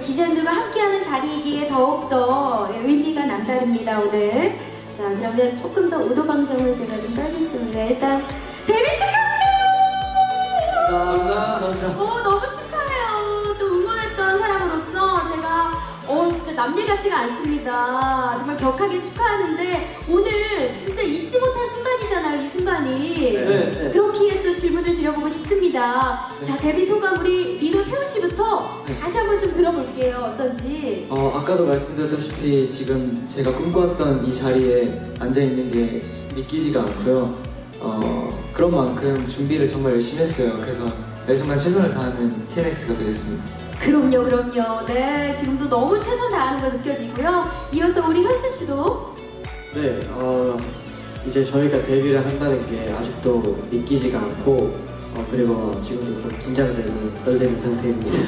기자님들과 함께하는 자리이기에 더욱더 의미가 남다릅니다, 오늘. 자, 그러면 조금 더 우도방정을 제가 좀 떨겠습니다. 일단 데뷔 축하합니다! 감사합니다. 너무 축하해요. 또 응원했던 사람으로서 제가 진짜 남일 같지가 않습니다. 정말 격하게 축하하는데 오늘 진짜 잊지 못할 순간이잖아요, 이 순간이. 네. 그렇기에 또 질문을 드려보고 싶습니다. 네. 자, 데뷔 소감 우리 리더 태훈 씨부터 네. 다시 한번 좀 들어볼게요. 어떤지. 아까도 말씀드렸다시피 지금 제가 꿈꿨던 이 자리에 앉아있는 게 믿기지가 않고요. 그런 만큼 준비를 정말 열심히 했어요. 그래서 매순간 최선을 다하는 TNX가 되겠습니다. 그럼요. 네, 지금도 너무 최선 다하는 거 느껴지고요. 이어서 우리 현수 씨도. 네, 이제 저희가 데뷔를 한다는 게 아직도 믿기지가 않고, 그리고 지금도 긴장되고 떨리는 상태입니다.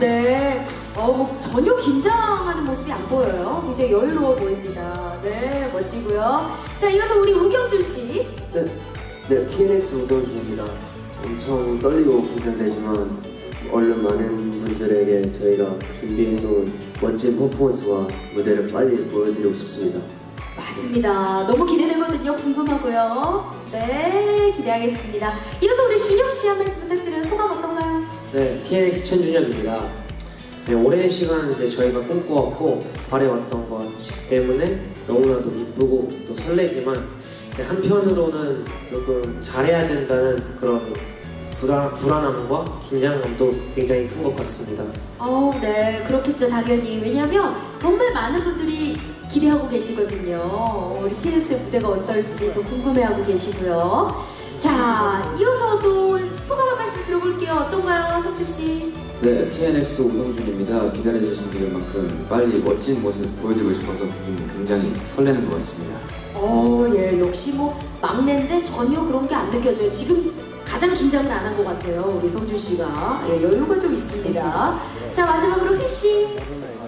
네. 뭐 전혀 긴장하는 모습이 안 보여요. 굉장히 여유로워 보입니다. 네, 멋지고요. 자, 이어서 우리 우경준 씨. 네, TNX 우경준입니다. 엄청 떨리고 긴장되지만. 얼른 많은 분들에게 저희가 준비해놓은 멋진 퍼포먼스와 무대를 빨리 보여드리고 싶습니다. 맞습니다. 너무 기대되거든요. 궁금하고요. 네, 기대하겠습니다. 이어서 우리 준혁 씨 한 말씀 부탁드려요. 소감 어떤가요? 네, TNX 천준혁입니다. 네, 오랜 시간 이제 저희가 꿈꿔왔고 바래왔던 것 때문에 너무나도 이쁘고 또 설레지만 한편으로는 조금 잘해야 된다는 그런 불안함과 긴장감도 굉장히 큰 것 같습니다. 네, 그렇겠죠, 당연히. 왜냐면 정말 많은 분들이 기대하고 계시거든요. 우리 TNX의 무대가 어떨지 또 궁금해하고 계시고요. 자, 이어서 또 소감 한 말씀 들어볼게요. 어떤가요, 성준 씨? 네, TNX 오성준입니다. 기다려주신 분들만큼 빨리 멋진 모습 보여드리고 싶어서 굉장히 설레는 것 같습니다. 예, 역시 뭐 막내인데 전혀 그런 게 안 느껴져요. 지금 가장 긴장을 안 한 것 같아요, 우리 성준 씨가. 예, 여유가 좀 있습니다. 자, 마지막으로 휘 씨.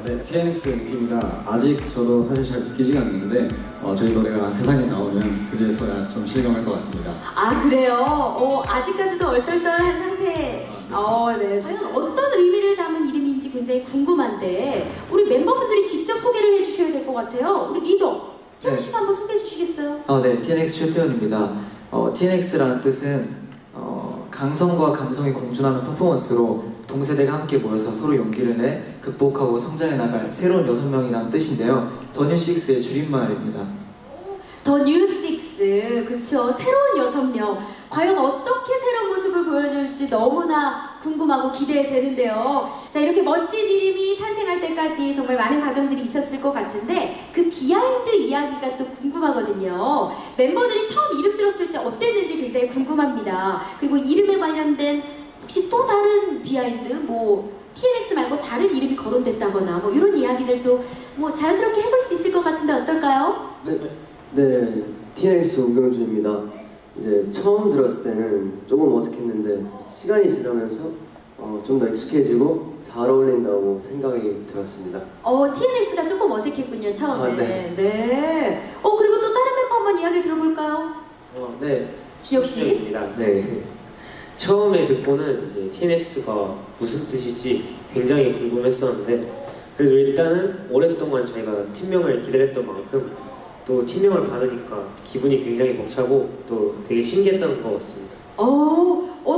네, TNX 느낌이라 아직 저도 사실 잘 느끼지가 않는데 저희 노래가 세상에 나오면 그제서야 좀 실감할 것 같습니다. 아, 그래요? 아직까지도 얼떨떨한 상태. 네. 과연 어떤 의미를 담은 이름인지 굉장히 궁금한데 우리 멤버분들이 직접 소개를 해주셔야 될 것 같아요. 우리 리더 태훈 씨가 한번 소개해 주시겠어요? 네, TNX 최태훈입니다. TNX라는 뜻은 강성과 감성이 공존하는 퍼포먼스로 동세대가 함께 모여서 서로 용기를 내 극복하고 성장해 나갈 새로운 6명이라는 뜻인데요. The New Six의 줄임말입니다. The New Six, 그쵸. 새로운 6명. 과연 어떻게 새로운 모습을 보여줄지 너무나 궁금하고 기대되는데요. 자, 이렇게 멋진 이름이 탄생할 때까지 정말 많은 과정들이 있었을 것 같은데 그 비하인드 이야기가 또 궁금하거든요. 멤버들이 처음 이름 들었을 때 어땠는지 굉장히 궁금합니다. 그리고 이름에 관련된 혹시 또 다른 비하인드, 뭐 TNX 말고 다른 이름이 거론됐다거나 뭐 이런 이야기들도 뭐 자연스럽게 해볼 수 있을 것 같은데 어떨까요? 네, TNX 우경준입니다. 이제 처음 들었을 때는 조금 어색했는데 시간이 지나면서 좀 더 익숙해지고 잘 어울린다고 생각이 들었습니다. TNX가 조금 어색했군요, 처음에. 네. 그리고 또 다른 멤버 한번 이야기 들어볼까요? 네. 주혁 씨. 네. 처음에 듣고는 이제 TNX가 무슨 뜻일지 굉장히 궁금했었는데 그래도 일단은 오랫동안 저희가 팀명을 기다렸던 만큼 또 팀명을 받으니까 기분이 굉장히 벅차고 또 되게 신기했던 것 같습니다.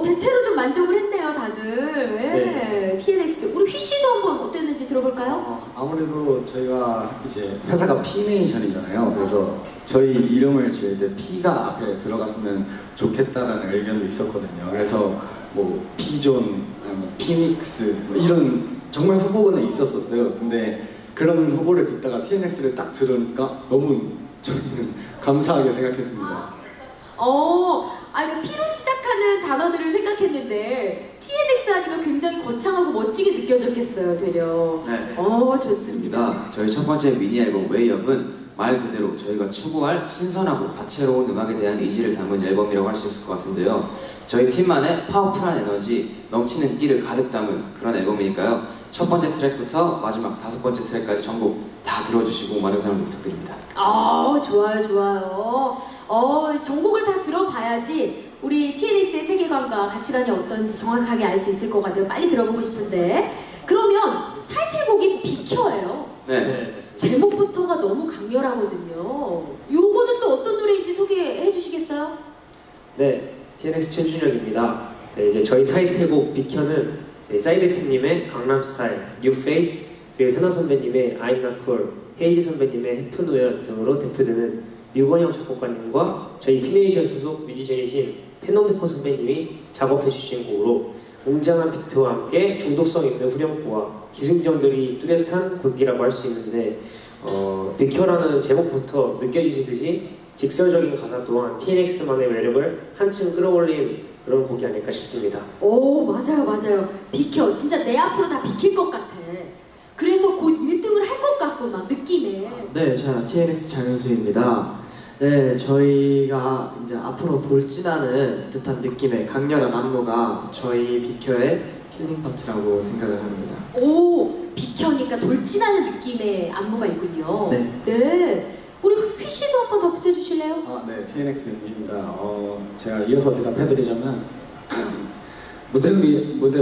대체로 좀 만족을 했네요, 다들. 네. TNX. 우리 휘 씨도 한번 어땠는지 들어볼까요? 아무래도 저희가 이제 회사가 P NATION이잖아요. 그래서 저희 이름을 지을 때 P가 앞에 들어갔으면 좋겠다라는 의견도 있었거든요. 그래서 뭐 P존, 피닉스 뭐 이런 정말 후보군에 있었어요. 근데 그런 후보를 듣다가 TNX를 딱 들으니까 너무 저는 감사하게 생각했습니다. P로 시작하는 단어들을 생각했는데 TNX 하니까 굉장히 거창하고 멋지게 느껴졌겠어요, 되려. 네. 좋습니다. 저희 첫 번째 미니 앨범 웨이업은 말 그대로 저희가 추구할 신선하고 다채로운 음악에 대한 의지를 담은 앨범이라고 할 수 있을 것 같은데요. 저희 팀만의 파워풀한 에너지, 넘치는 끼를 가득 담은 그런 앨범이니까요. 첫 번째 트랙부터 마지막 5번째 트랙까지 전부 다 들어주시고 많은 사랑을 부탁드립니다. 좋아요. 전곡을 다 들어봐야지 우리 TNX의 세계관과 가치관이 어떤지 정확하게 알 수 있을 것 같아요. 빨리 들어보고 싶은데. 그러면 타이틀곡 제목이 비켜예요. 네. 제목부터가 너무 강렬하거든요. 요거는 또 어떤 노래인지 소개해 주시겠어요? 네, TNX 최준혁입니다. 이제 저희 타이틀곡 비켜는 저희 사이드피님의 강남 스타일, 뉴 페이스, 그리고 현아 선배님의 I'm Not Cool, 헤이즈 선배님의 해픈 우연 등으로 대표되는 유건영 작곡가님과 저희 P NATION 소속 뮤지션이신 팬덤데코 선배님이 작업해 주신 곡으로 웅장한 비트와 함께 중독성 있는 후렴구와 기승전결이 뚜렷한 곡이라고 할 수 있는데, 비켜라는 제목부터 느껴지듯이 직설적인 가사 또한 TNX만의 매력을 한층 끌어올린 그런 곡이 아닐까 싶습니다. 오, 맞아요, 맞아요. 비켜, 진짜 내 앞으로 다 비킬 것 같아. 그래서 곧 1등을 할 것 같고 막 느낌에. 네, 자, TNX 장윤수입니다. 네, 저희가 이제 앞으로 돌진하는 듯한 느낌의 강렬한 안무가 저희 비켜의 킬링 파트라고 생각을 합니다. 오, 비켜니까 돌진하는 느낌의 안무가 있군요. 네. 네. 우리 휘씨도 한번 덧붙여 주실래요? 아, 네, TNX입니다. 제가 이어서 대답해드리자면 무대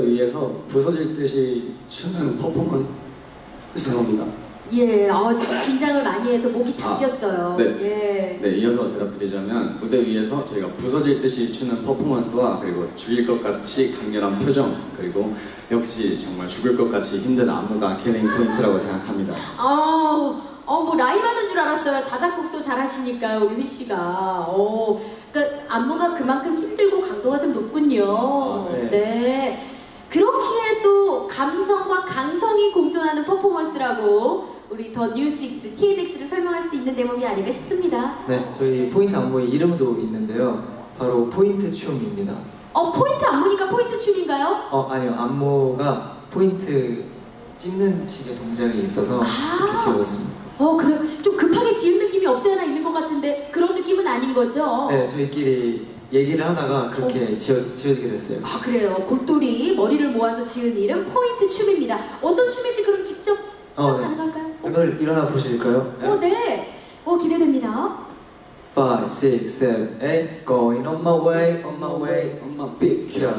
위에서 부서질 듯이 추는 퍼포먼스입니다. 예, 지금 긴장을 많이 해서 목이 잠겼어요. 네. 예. 네, 이어서 대답드리자면 무대 위에서 저희가 부서질 듯이 추는 퍼포먼스와 그리고 죽일 것 같이 강렬한 표정, 그리고 역시 정말 죽을 것 같이 힘든 안무가 킬링 포인트라고 생각합니다. 뭐 라이브 하는 줄 알았어요. 자작곡도 잘 하시니까 우리 휘씨가. 그러니까 안무가 그만큼 힘들고 강도가 좀 높군요. 네. 그렇기에 또 감성과 강성이 공존하는 퍼포먼스라고 우리 더 뉴 식스 TNX를 설명할 수 있는 대목이 아닐까 싶습니다. 네, 저희 포인트 안무의 이름도 있는데요. 바로 포인트 춤입니다. 포인트 안무니까 포인트 춤인가요? 아니요, 안무가 포인트 찍는 식의 동작이 있어서 이렇게 지어졌습니다. 그래, 좀 급하게 지은 느낌이 없지 않아 있는 것 같은데 그런 느낌은 아닌 거죠? 네, 저희끼리 얘기를 하다가 그렇게 지어지게 됐어요. 아, 그래요. 골똘히 머리를 모아서 지은 이름 포인트 춤입니다. 어떤 춤인지 그럼 직접 시작 가능할까요? 네. 일어나 보실까요? 네. 네. 기대됩니다. 5, 6, 7, 8 Going on my way, on my way, on my picture.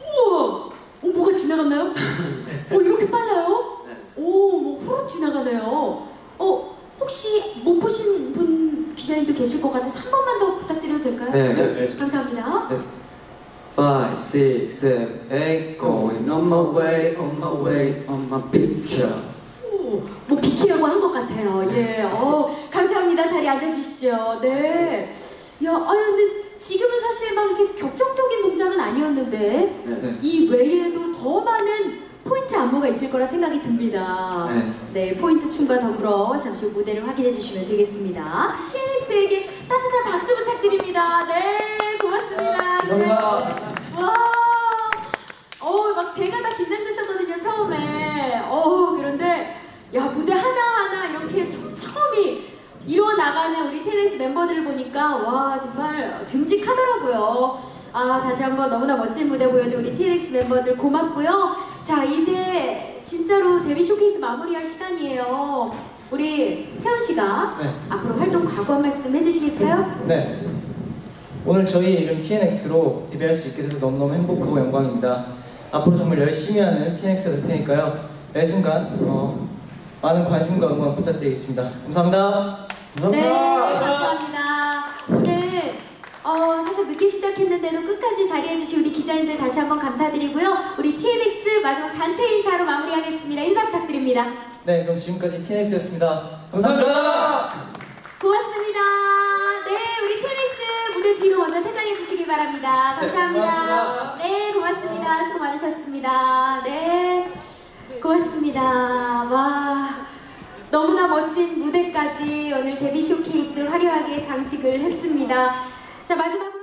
우와! 뭐가 지나갔나요? 이렇게 빨라요? 네. 후룩 지나가네요. 혹시 못 보신 분 기자님도 계실 것 같아서 한 번만 더 부탁드려도 될까요? 네. 감사합니다. 네. 5, 6, 7, 8 Going on my way, on my way, on my picture. 뭐 비키라고 한 것 같아요. 예. 감사합니다. 자리에 앉아주시죠. 네. 근데 지금은 사실 막 이렇게 격정적인 동작은 아니었는데 이 외에도 더 많은 포인트 안무가 있을 거라 생각이 듭니다. 네, 포인트 춤과 더불어 잠시 무대를 확인해 주시면 되겠습니다. TNX에게 따뜻한 박수 부탁드립니다. 네, 고맙습니다. 감사합니다. 와, 막 제가 다 긴장됐었거든요, 처음에. 그런데 야, 무대 하나하나 이렇게 촘촘히 이뤄나가는 우리 TNX 멤버들을 보니까 와, 정말 듬직하더라고요. 다시 한번 너무나 멋진 무대 보여준 우리 TNX 멤버들 고맙고요. 자, 이제 진짜로 데뷔 쇼케이스 마무리할 시간이에요. 우리 태훈 씨가 앞으로 활동 각오 한 말씀 해주시겠어요? 네. 오늘 저희 이름 TNX로 데뷔할 수 있게 돼서 너무너무 행복하고 영광입니다. 앞으로 정말 열심히 하는 TNX가 될 테니까요. 매 순간 많은 관심과 응원 부탁드리겠습니다. 감사합니다. 감사합니다. 네, 감사합니다. 오늘 살짝 늦게 시작했는데도 끝까지 자리해주신 우리 기자님들 다시 한번 감사드리고요. 우리 TNX 마지막 단체 인사로 마무리하겠습니다. 인사 부탁드립니다. 네, 그럼 지금까지 TNX였습니다. 감사합니다. 고맙습니다. 네, 우리 TNX 무대 뒤로 먼저 퇴장해주시길 바랍니다. 감사합니다. 네, 고맙습니다. 수고 많으셨습니다. 네, 고맙습니다. 와, 너무나 멋진 무대까지 오늘 데뷔 쇼케이스 화려하게 장식을 했습니다. 자, 마지막